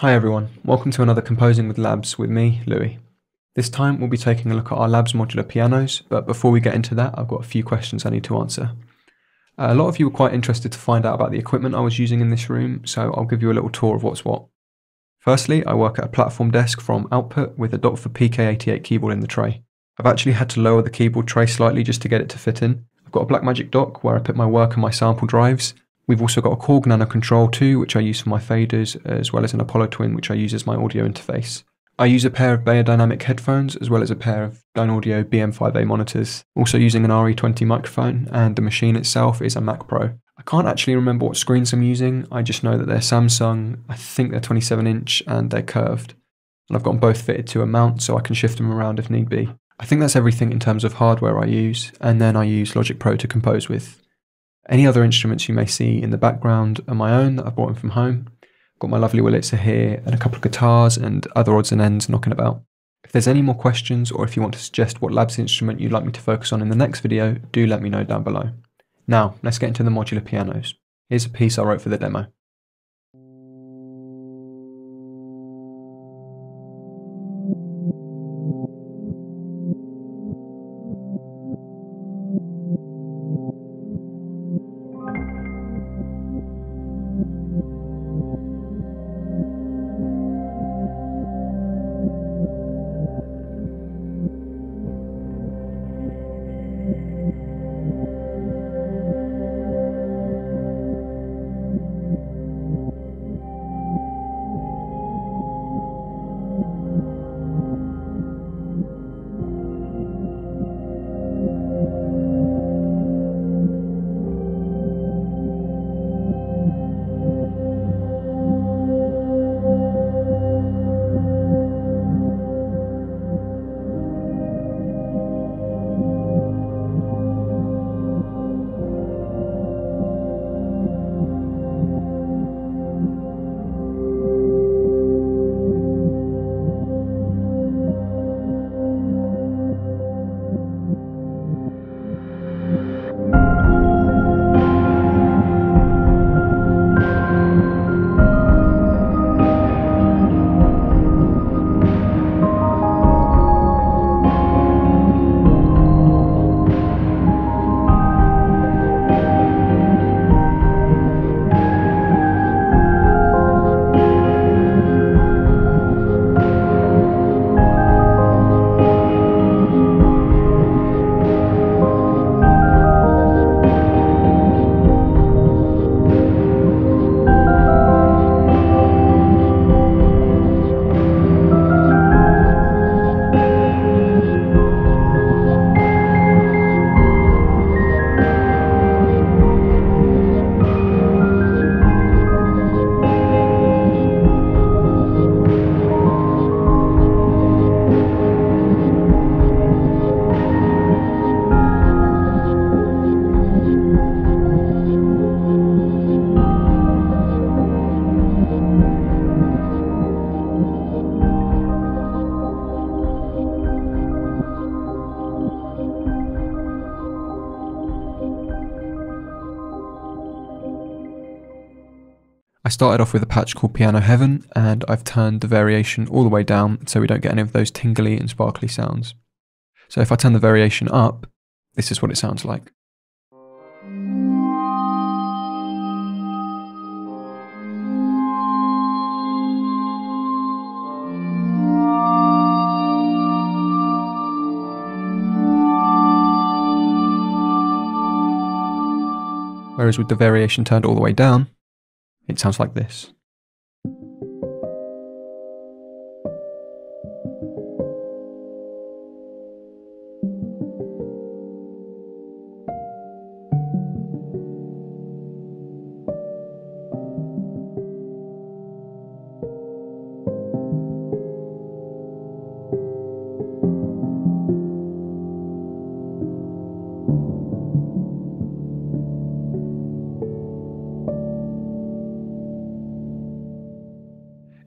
Hi everyone, welcome to another Composing with Labs with me, Louis. This time we'll be taking a look at our Labs modular pianos, but before we get into that I've got a few questions I need to answer. A lot of you were quite interested to find out about the equipment I was using in this room, so I'll give you a little tour of what's what. Firstly, I work at a platform desk from Output with a DOT for PK88 keyboard in the tray. I've actually had to lower the keyboard tray slightly just to get it to fit in. I've got a Blackmagic dock where I put my work and my sample drives. We've also got a Korg Nano Control 2 which I use for my faders, as well as an Apollo Twin which I use as my audio interface. I use a pair of Beyerdynamic headphones as well as a pair of Dynaudio BM5A monitors, also using an RE20 microphone, and the machine itself is a Mac Pro. I can't actually remember what screens I'm using, I just know that they're Samsung, I think they're 27-inch and they're curved. And I've got them both fitted to a mount so I can shift them around if need be. I think that's everything in terms of hardware I use, and then I use Logic Pro to compose with. Any other instruments you may see in the background are my own that I brought in from home. Got my lovely Wurlitzer here and a couple of guitars and other odds and ends knocking about. If there's any more questions or if you want to suggest what Labs instrument you'd like me to focus on in the next video, do let me know down below. Now, let's get into the modular pianos. Here's a piece I wrote for the demo. I started off with a patch called Piano Heaven, and I've turned the variation all the way down so we don't get any of those tingly and sparkly sounds. So if I turn the variation up, this is what it sounds like. Whereas with the variation turned all the way down, it sounds like this.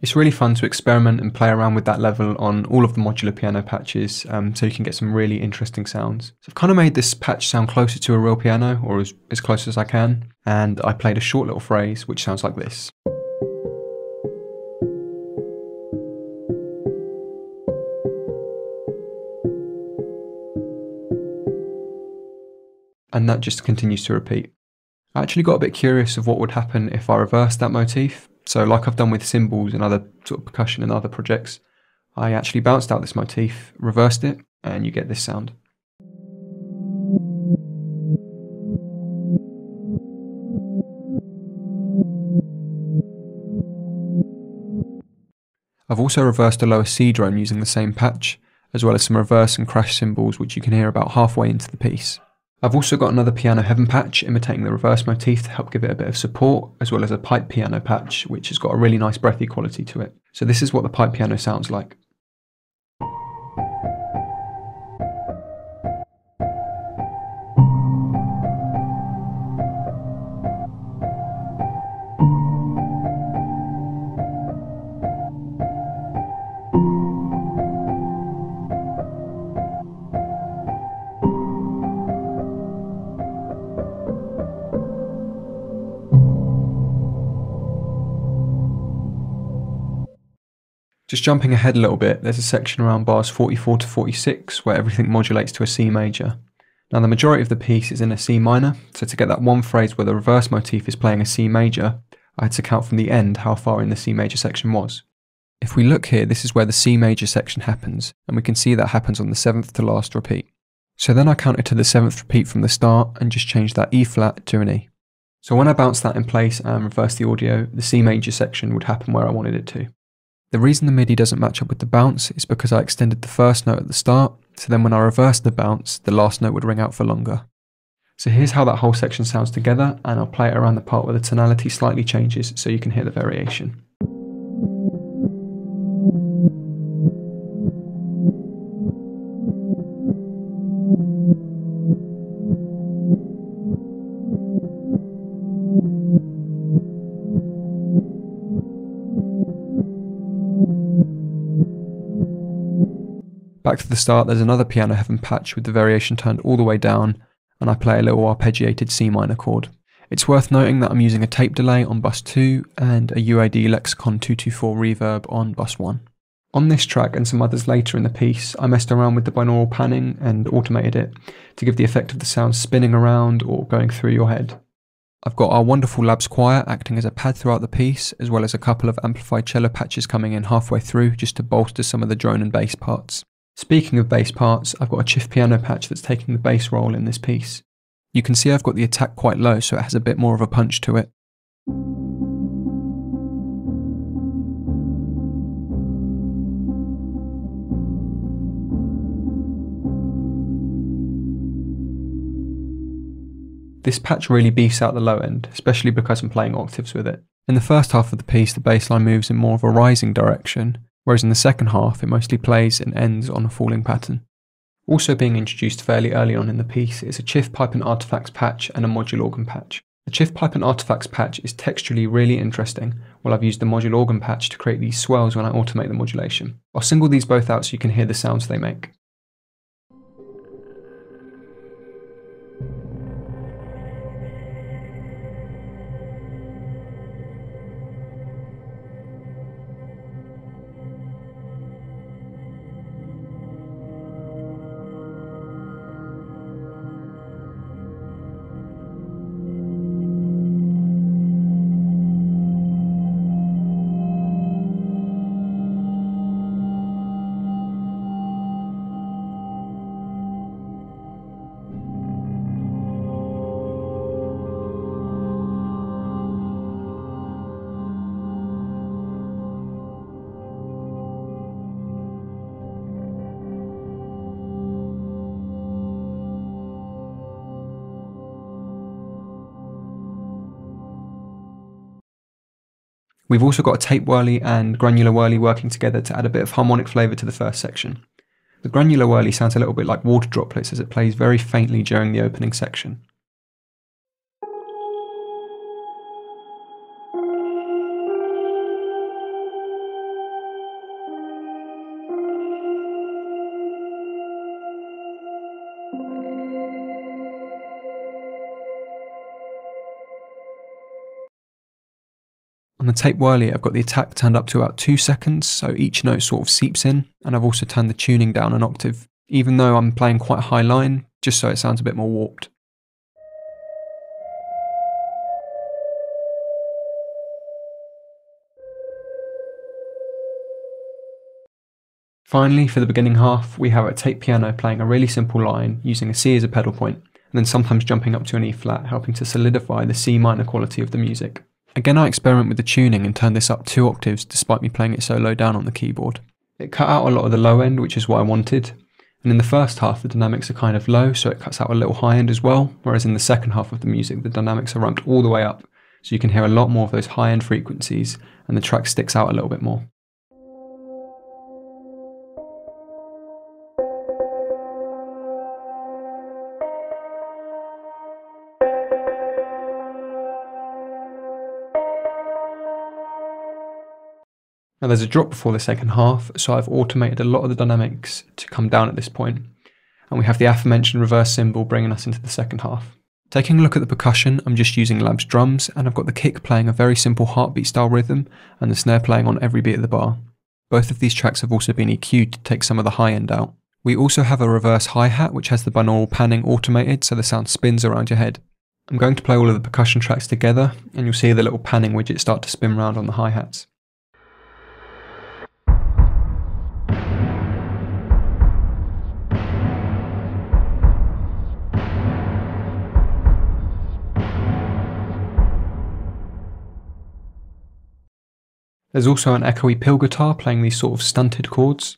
It's really fun to experiment and play around with that level on all of the modular piano patches, so you can get some really interesting sounds. So I've kind of made this patch sound closer to a real piano, or as close as I can, and I played a short little phrase which sounds like this. and that just continues to repeat. I actually got a bit curious of what would happen if I reversed that motif. So like I've done with cymbals and other sort of percussion and other projects, I actually bounced out this motif, reversed it, and you get this sound. I've also reversed a lower C drone using the same patch, as well as some reverse and crash cymbals which you can hear about halfway into the piece. I've also got another piano heaven patch imitating the reverse motif to help give it a bit of support, as well as a pipe piano patch which has got a really nice breathy quality to it. So this is what the pipe piano sounds like. Just jumping ahead a little bit, there's a section around bars 44 to 46 where everything modulates to a C major. Now the majority of the piece is in a C minor, so to get that one phrase where the reverse motif is playing a C major, I had to count from the end how far in the C major section was. If we look here, this is where the C major section happens, and we can see that happens on the 7th to last repeat. So then I counted to the 7th repeat from the start and just changed that E flat to an E. So when I bounced that in place and reversed the audio, the C major section would happen where I wanted it to. The reason the MIDI doesn't match up with the bounce is because I extended the first note at the start, so then when I reversed the bounce, the last note would ring out for longer. So here's how that whole section sounds together, and I'll play it around the part where the tonality slightly changes so you can hear the variation. Back to the start, there's another piano heaven patch with the variation turned all the way down, and I play a little arpeggiated C minor chord. It's worth noting that I'm using a tape delay on bus 2 and a UAD Lexicon 224 reverb on bus 1. On this track and some others later in the piece, I messed around with the binaural panning and automated it to give the effect of the sound spinning around or going through your head. I've got our wonderful LABS choir acting as a pad throughout the piece, as well as a couple of amplified cello patches coming in halfway through just to bolster some of the drone and bass parts. Speaking of bass parts, I've got a chiff piano patch that's taking the bass role in this piece. You can see I've got the attack quite low, so it has a bit more of a punch to it. This patch really beefs out the low end, especially because I'm playing octaves with it. In the first half of the piece, the bass line moves in more of a rising direction, whereas in the second half it mostly plays and ends on a falling pattern. Also being introduced fairly early on in the piece is a Chiff Pipe and Artifacts patch and a Module Organ patch. The Chiff Pipe and Artifacts patch is texturally really interesting, while I've used the Module Organ patch to create these swells when I automate the modulation. I'll single these both out so you can hear the sounds they make. We've also got a tape whirly and granular whirly working together to add a bit of harmonic flavour to the first section. The granular whirly sounds a little bit like water droplets as it plays very faintly during the opening section. On the tape whirly, I've got the attack turned up to about 2 seconds, so each note sort of seeps in, and I've also turned the tuning down an octave, even though I'm playing quite a high line, just so it sounds a bit more warped. Finally, for the beginning half, we have a tape piano playing a really simple line using a C as a pedal point, and then sometimes jumping up to an E flat, helping to solidify the C minor quality of the music. Again, I experiment with the tuning and turn this up 2 octaves despite me playing it so low down on the keyboard. It cut out a lot of the low end, which is what I wanted, and in the first half the dynamics are kind of low, so it cuts out a little high end as well, whereas in the second half of the music the dynamics are ramped all the way up, so you can hear a lot more of those high end frequencies and the track sticks out a little bit more. Now there's a drop before the second half, so I've automated a lot of the dynamics to come down at this point, and we have the aforementioned reverse cymbal bringing us into the second half. Taking a look at the percussion, I'm just using LABS drums, and I've got the kick playing a very simple heartbeat style rhythm and the snare playing on every beat of the bar. Both of these tracks have also been EQ'd to take some of the high end out. We also have a reverse hi-hat which has the binaural panning automated so the sound spins around your head. I'm going to play all of the percussion tracks together and you'll see the little panning widget start to spin around on the hi-hats. There's also an echoey pill guitar playing these sort of stunted chords.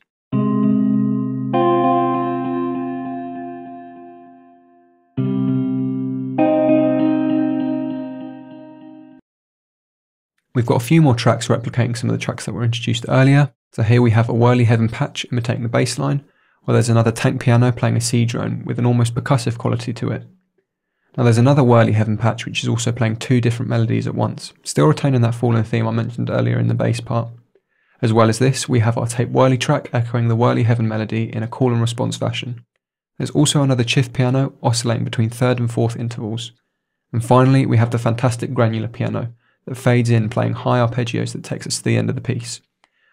We've got a few more tracks replicating some of the tracks that were introduced earlier. So here we have a whirly heaven patch imitating the bass line, or there's another tank piano playing a C drone with an almost percussive quality to it. Now there's another whirly heaven patch which is also playing 2 different melodies at once, still retaining that fallen theme I mentioned earlier in the bass part. As well as this, we have our tape whirly track echoing the whirly heaven melody in a call and response fashion. There's also another chiff piano oscillating between 3rd and 4th intervals. And finally we have the fantastic granular piano that fades in playing high arpeggios that takes us to the end of the piece.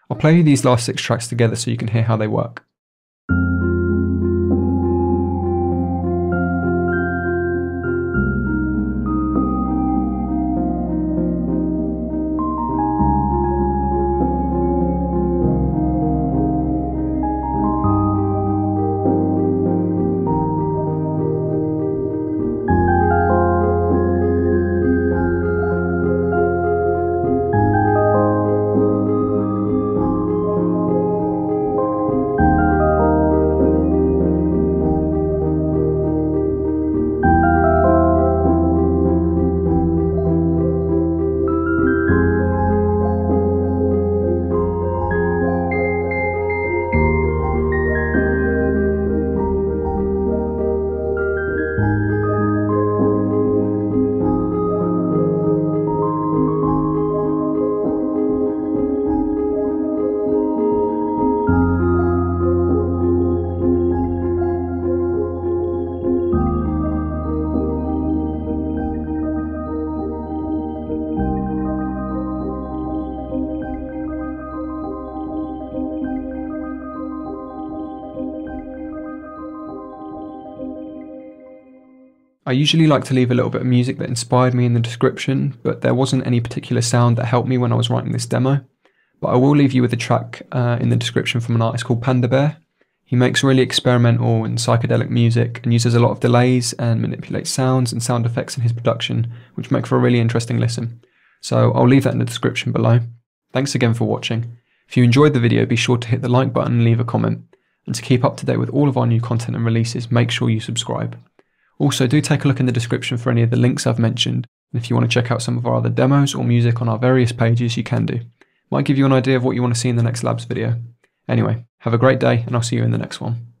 I'll play you these last 6 tracks together so you can hear how they work. I usually like to leave a little bit of music that inspired me in the description, but there wasn't any particular sound that helped me when I was writing this demo. But I will leave you with a track in the description from an artist called Panda Bear. He makes really experimental and psychedelic music and uses a lot of delays and manipulates sounds and sound effects in his production, which make for a really interesting listen. So I'll leave that in the description below. Thanks again for watching. If you enjoyed the video, be sure to hit the like button and leave a comment. And to keep up to date with all of our new content and releases, make sure you subscribe. Also, do take a look in the description for any of the links I've mentioned, and if you want to check out some of our other demos or music on our various pages, you can do. Might give you an idea of what you want to see in the next Labs video. Anyway, have a great day, and I'll see you in the next one.